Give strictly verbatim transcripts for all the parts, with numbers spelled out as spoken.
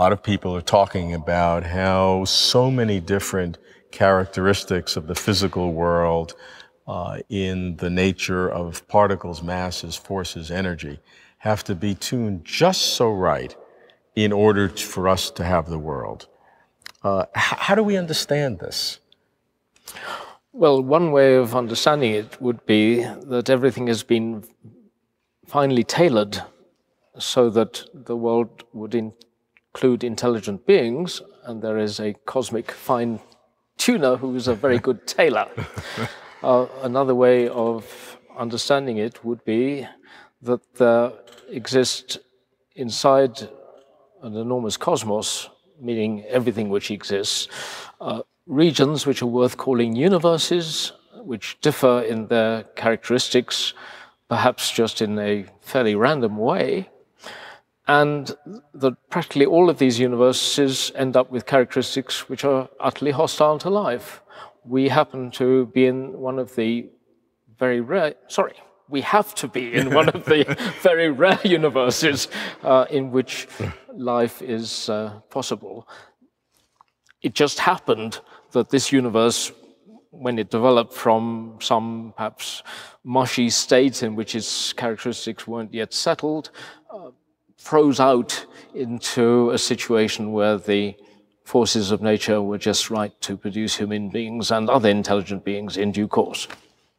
A lot of people are talking about how so many different characteristics of the physical world uh, in the nature of particles, masses, forces, energy have to be tuned just so right in order for us to have the world. Uh, how do we understand this? Well, one way of understanding it would be that everything has been finely tailored so that the world would include intelligent beings, and there is a cosmic fine tuner who is a very good tailor. Uh, another way of understanding it would be that there exists inside an enormous cosmos, meaning everything which exists, uh, regions which are worth calling universes, which differ in their characteristics, perhaps just in a fairly random way, and that practically all of these universes end up with characteristics which are utterly hostile to life. We happen to be in one of the very rare, sorry, we have to be in one of the very rare universes uh, in which life is uh, possible. It just happened that this universe, when it developed from some perhaps mushy state in which its characteristics weren't yet settled, uh, froze out into a situation where the forces of nature were just right to produce human beings and other intelligent beings in due course.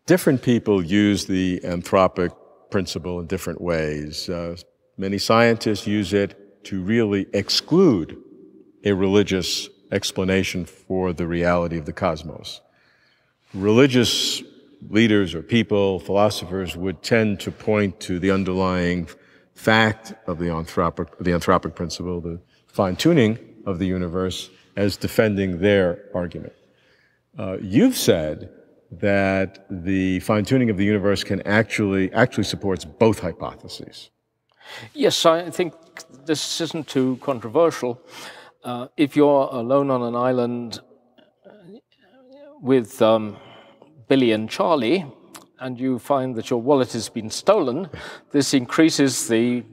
Different people use the anthropic principle in different ways. Uh, many scientists use it to really exclude a religious explanation for the reality of the cosmos. Religious leaders or people, philosophers, would tend to point to the underlying fact of the anthropic, the anthropic principle, the fine-tuning of the universe, as defending their argument. Uh, you've said that the fine-tuning of the universe can actually, actually supports both hypotheses. Yes, I think this isn't too controversial. Uh, if you're alone on an island with um, Billy and Charlie, and you find that your wallet has been stolen, this increases the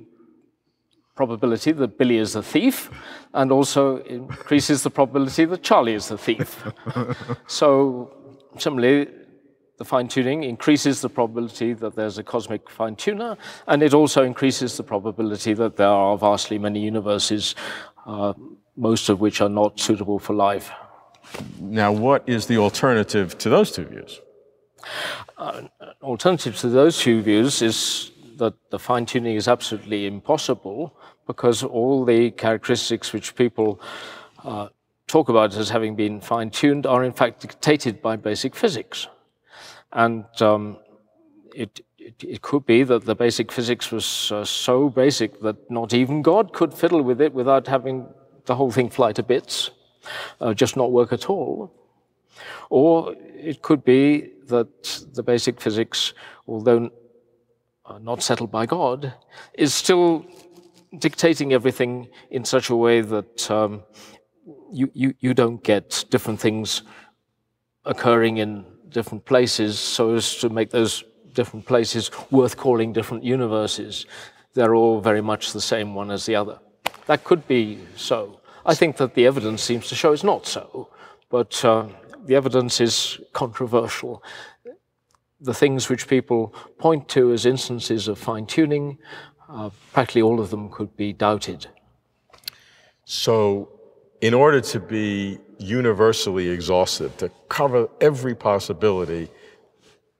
probability that Billy is a thief, and also increases the probability that Charlie is a thief. So, similarly, the fine-tuning increases the probability that there's a cosmic fine-tuner, and it also increases the probability that there are vastly many universes, uh, most of which are not suitable for life. Now, what is the alternative to those two views? Uh, an alternative to those two views is that the fine-tuning is absolutely impossible, because all the characteristics which people uh, talk about as having been fine-tuned are in fact dictated by basic physics. And um, it, it, it could be that the basic physics was uh, so basic that not even God could fiddle with it without having the whole thing fly to bits, uh, just not work at all. Or it could be that the basic physics, although not settled by God, is still dictating everything in such a way that um, you, you, you don't get different things occurring in different places so as to make those different places worth calling different universes. They're all very much the same one as the other. That could be so. I think that the evidence seems to show it's not so, but uh, the evidence is controversial. The things which people point to as instances of fine-tuning, uh, practically all of them could be doubted. So, in order to be universally exhaustive, to cover every possibility,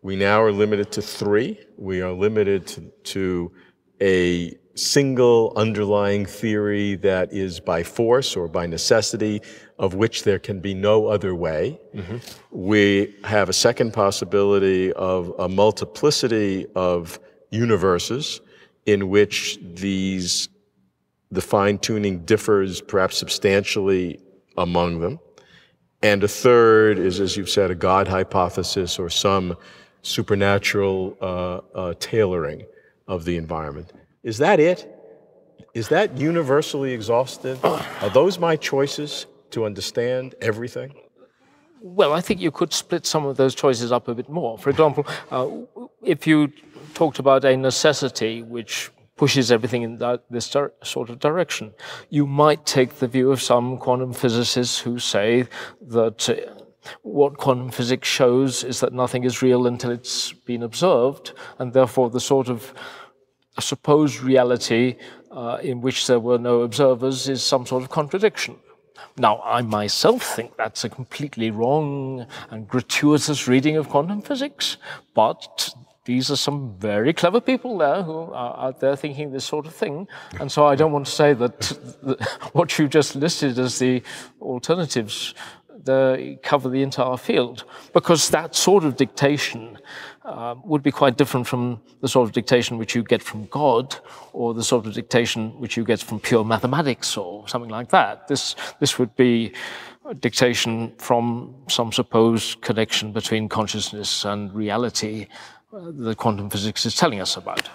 we now are limited to three. We are limited to, to a single underlying theory that is by force or by necessity, of which there can be no other way. Mm-hmm. We have a second possibility of a multiplicity of universes in which these, the fine-tuning differs perhaps substantially among them. And a third is, as you've said, a God hypothesis or some supernatural uh, uh, tailoring of the environment. Is that it? Is that universally exhaustive? Are those my choices to understand everything? Well, I think you could split some of those choices up a bit more. For example, uh, if you talked about a necessity which pushes everything in that, this sort of direction. You might take the view of some quantum physicists who say that uh, what quantum physics shows is that nothing is real until it's been observed, and therefore the sort of supposed reality uh, in which there were no observers is some sort of contradiction. Now, I myself think that's a completely wrong and gratuitous reading of quantum physics, but these are some very clever people there who are out there thinking this sort of thing. And so I don't want to say that the, what you just listed as the alternatives the, cover the entire field, because that sort of dictation uh, would be quite different from the sort of dictation which you get from God, or the sort of dictation which you get from pure mathematics or something like that. This, this would be a dictation from some supposed connection between consciousness and reality that quantum physics is telling us about.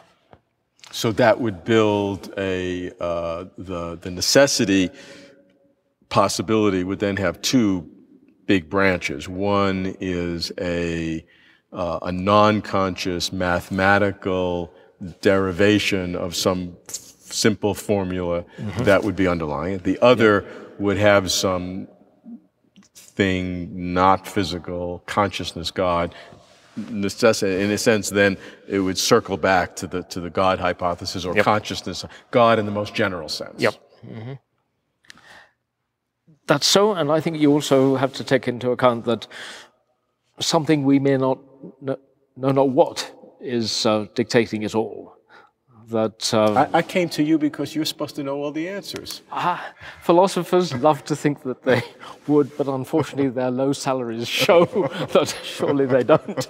So that would build a, uh, the, the necessity possibility would then have two big branches. One is a, uh, a non-conscious mathematical derivation of some simple formula mm-hmm. that would be underlying it. The other yeah. would have some thing not physical, consciousness, God, necessity. In a sense, then it would circle back to the to the God hypothesis or yep. consciousness, God in the most general sense. Yep. Mm-hmm. That's so, and I think you also have to take into account that something we may not know, know not what is uh, dictating it all. That um, I, I came to you because you're supposed to know all the answers. Ah, philosophers love to think that they would, but unfortunately their low salaries show that surely they don't.